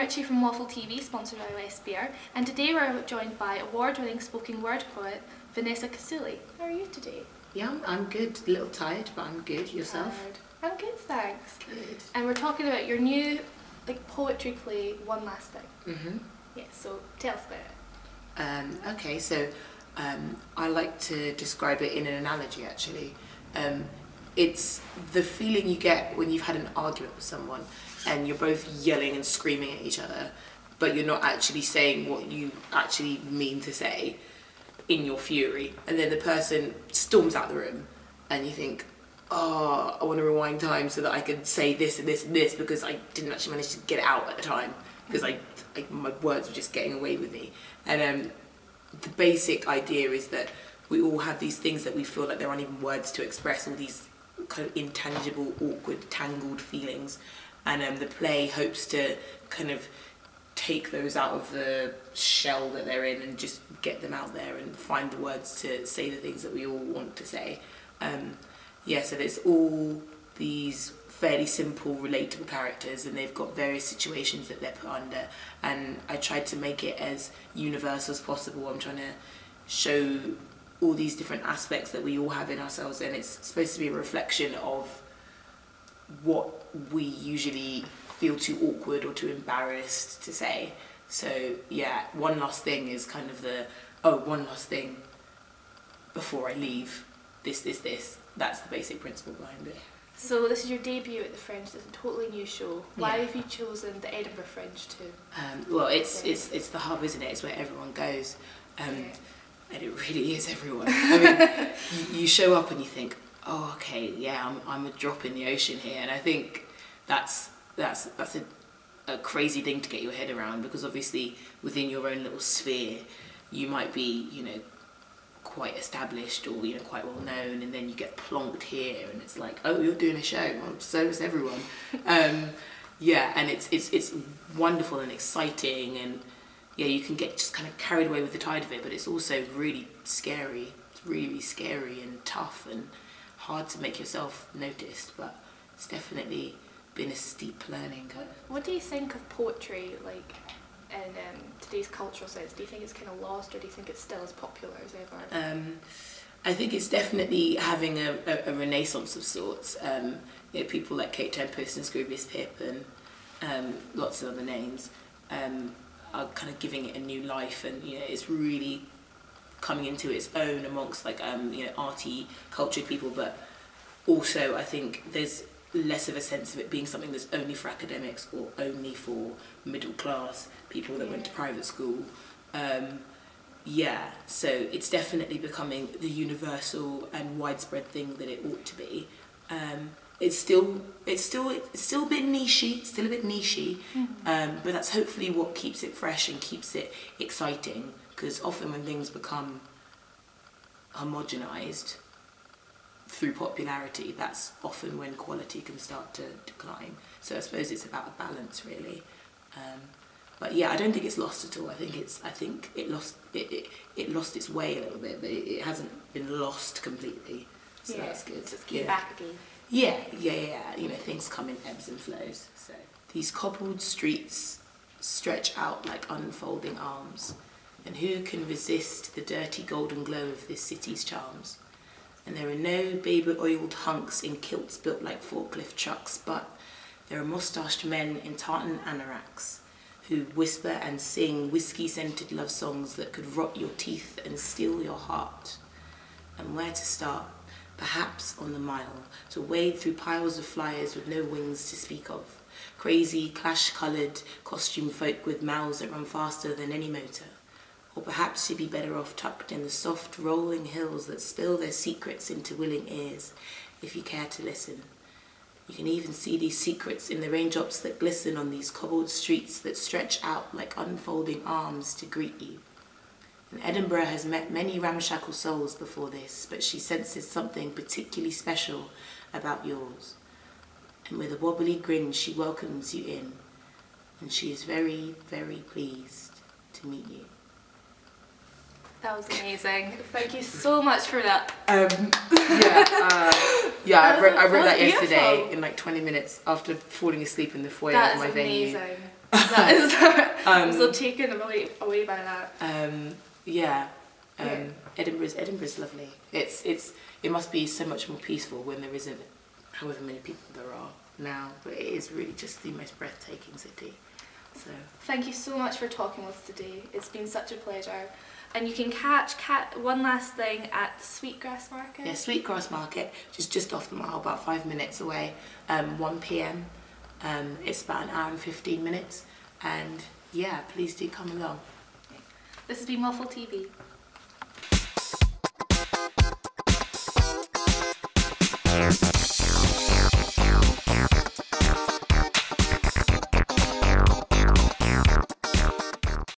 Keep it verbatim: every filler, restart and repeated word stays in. Ritchie from Waffle T V, sponsored by West Beer, and today we're joined by award-winning spoken word poet Vanessa Kisuule. How are you today? Yeah, I'm good. A little tired, but I'm good. Yourself? Tired. I'm good, thanks. Good. And we're talking about your new like poetry play, One Last Thing. Mm-hmm. Yeah, so tell us about it. Um, okay, so um, I like to describe it in an analogy, actually. Um, It's the feeling you get when you've had an argument with someone and you're both yelling and screaming at each other, but you're not actually saying what you actually mean to say in your fury. And then the person storms out the room and you think, oh, I want to rewind time so that I can say this and this and this because I didn't actually manage to get it out at the time because I, I, my words were just getting away with me. And um, the basic idea is that we all have these things that we feel like there aren't even words to express, all these kind of intangible, awkward, tangled feelings, and um, the play hopes to kind of take those out of the shell that they're in and just get them out there and find the words to say the things that we all want to say. Um, yeah, so there's all these fairly simple, relatable characters, and they've got various situations that they're put under, and I tried to make it as universal as possible. I'm trying to show all these different aspects that we all have in ourselves, and it's supposed to be a reflection of what we usually feel too awkward or too embarrassed to say. So yeah, one last thing is kind of the, oh, one last thing before I leave, this, this, this. That's the basic principle behind it. So this is your debut at the Fringe. This is a totally new show. Why yeah. have you chosen the Edinburgh Fringe to? Um, well, it's, it's, it's the hub, isn't it? It's where everyone goes. Um, yeah. And it really is everyone. I mean, you, you show up and you think, oh, okay, yeah, I'm, I'm a drop in the ocean here. And I think that's, that's, that's a, a crazy thing to get your head around, because obviously within your own little sphere, you might be, you know, quite established or, you know, quite well known, and then you get plonked here and it's like, oh, you're doing a show, well, so is everyone. Um, yeah, and it's, it's, it's wonderful and exciting, and yeah, you can get just kind of carried away with the tide of it, but it's also really scary. It's really scary and tough and hard to make yourself noticed, but it's definitely been a steep learning curve. What do you think of poetry, like, in um, today's cultural sense? Do you think it's kind of lost, or do you think it's still as popular as ever? Um, I think it's definitely having a, a, a renaissance of sorts. Um, you know, people like Kate Tempest and Scroobius Pip and um, lots of other names. Um, are kind of giving it a new life, and you know, it's really coming into its own amongst like um you know, arty, cultured people, but also I think there's less of a sense of it being something that's only for academics or only for middle class people that yeah. went to private school. Um yeah, so it's definitely becoming the universal and widespread thing that it ought to be. Um It's still, it's still, it's still a bit nichey, still a bit nichey, mm-hmm. um, but that's hopefully what keeps it fresh and keeps it exciting. Because often when things become homogenised through popularity, that's often when quality can start to decline. So I suppose it's about a balance, really. Um, but yeah, I don't think it's lost at all. I think it's, I think it lost, it, it, it lost its way a little bit, but it hasn't been lost completely. So yeah, that's good. So it's came yeah. back again. Yeah, yeah, yeah, you know, things come in ebbs and flows. So these cobbled streets stretch out like unfolding arms, and who can resist the dirty golden glow of this city's charms? And there are no baby-oiled hunks in kilts built like forklift trucks, but there are moustached men in tartan anoraks who whisper and sing whiskey-scented love songs that could rot your teeth and steal your heart. And where to start? Perhaps on the mile, to wade through piles of flyers with no wings to speak of. Crazy, clash-coloured costume folk with mouths that run faster than any motor. Or perhaps you'd be better off tucked in the soft, rolling hills that spill their secrets into willing ears, if you care to listen. You can even see these secrets in the raindrops that glisten on these cobbled streets that stretch out like unfolding arms to greet you. And Edinburgh has met many ramshackle souls before this, but she senses something particularly special about yours. And with a wobbly grin, she welcomes you in, and she is very, very pleased to meet you. That was amazing. Thank you so much for that. Um, yeah, uh, yeah, I wrote, I wrote that, that yesterday beautiful. in like twenty minutes after falling asleep in the foyer that of my venue. That is amazing. That is, um, I'm so taken away, away by that. Um, yeah. Um, yeah. Edinburgh's Edinburgh's lovely. It's it's it must be so much more peaceful when there isn't however many people there are now. But it is really just the most breathtaking city. So thank you so much for talking with us today. It's been such a pleasure. And you can catch cat One Last Thing at Sweetgrass Market. Yeah, Sweetgrass Market, which is just off the mile, about five minutes away. Um, one p m Um, it's about an hour and fifteen minutes. And yeah, please do come along. This has been Waffle T V.